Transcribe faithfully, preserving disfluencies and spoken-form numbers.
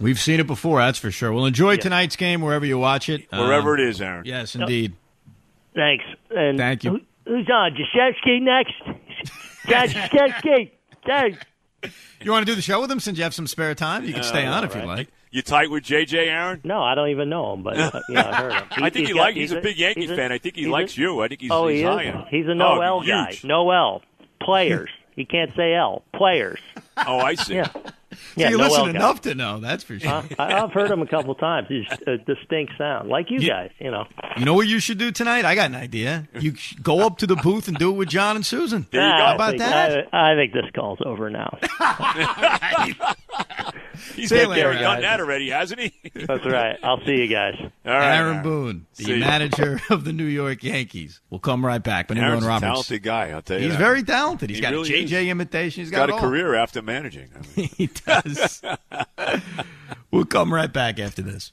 We've seen it before, that's for sure. Well, enjoy yeah. tonight's game wherever you watch it. Wherever um, it is, Aaron. Yes, indeed. Thanks. And Thank you. Who, who's on? Jaszewski next? Jaszewski. You want to do the show with him since you have some spare time? You can stay uh, on if right. you like. You tight with J J, Aaron? No, I don't even know him, but uh, you know, I heard him. He, I think he likes. He's, he's a big Yankees fan. I think he likes a, you. I think he's. Oh, he's he high is. He's a Noel oh, guy. Noel players. He can't say L players. Oh, I see. Yeah, so yeah you listen enough guy. to know. That's for sure. Uh, I, I've heard him a couple times. He's a distinct sound, like you, you guys. You know. You know what you should do tonight? I got an idea. You go up to the booth and do it with John and Susan. There you go. How about think, that? I, I think this call's over now. He's been there and done that already, hasn't he? That's right. I'll see you guys. All right, Aaron Boone, the see manager you. of the New York Yankees. We'll come right back. But Aaron's Roberts, a talented guy, I'll tell you. He's that. very talented. He's he got really a J J is. imitation. He's got, got a career after managing. I mean. He does. We'll come right back after this.